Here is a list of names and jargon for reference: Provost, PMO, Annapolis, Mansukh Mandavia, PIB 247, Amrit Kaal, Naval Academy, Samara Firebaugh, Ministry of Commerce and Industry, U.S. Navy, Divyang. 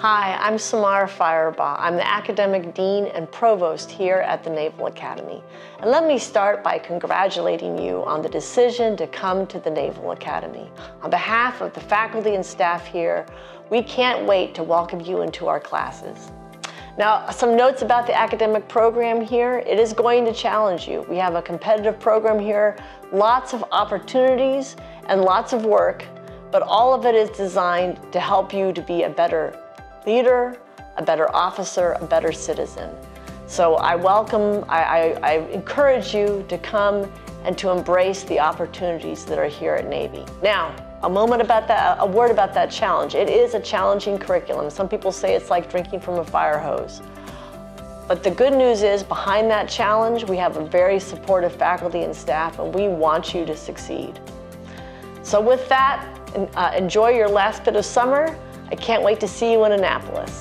Hi, I'm Samara Firebaugh. I'm the Academic Dean and Provost here at the Naval Academy. And let me start by congratulating you on the decision to come to the Naval Academy. On behalf of the faculty and staff here, we can't wait to welcome you into our classes. Now, some notes about the academic program here. It is going to challenge you. We have a competitive program here, lots of opportunities and lots of work, but all of it is designed to help you to be a better leader, a better officer, a better citizen. So I encourage you to come and to embrace the opportunities that are here at Navy. Now, a word about that challenge. It is a challenging curriculum. Some people say it's like drinking from a fire hose. But the good news is, behind that challenge, we have a very supportive faculty and staff, and we want you to succeed. So with that, enjoy your last bit of summer. I can't wait to see you in Annapolis.